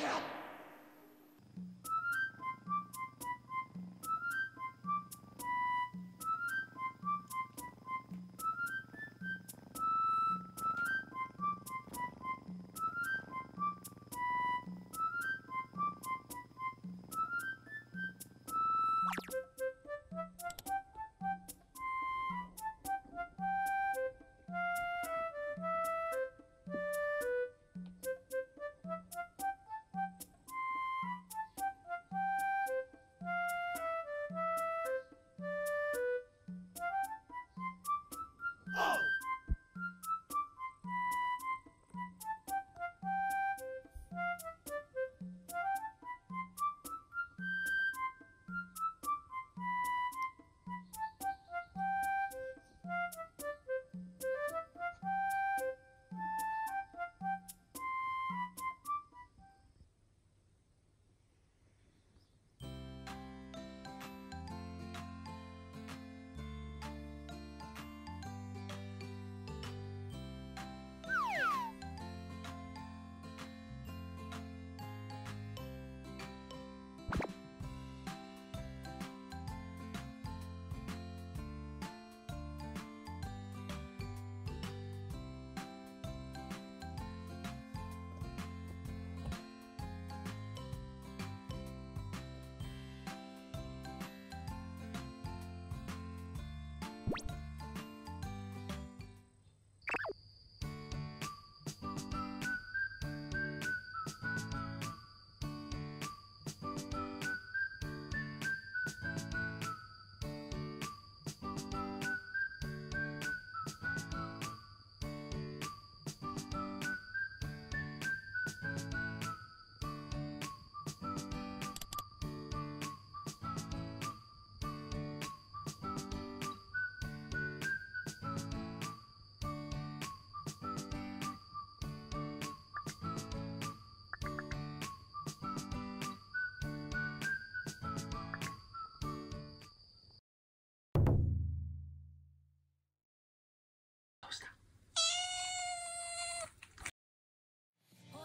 help!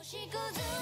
She goes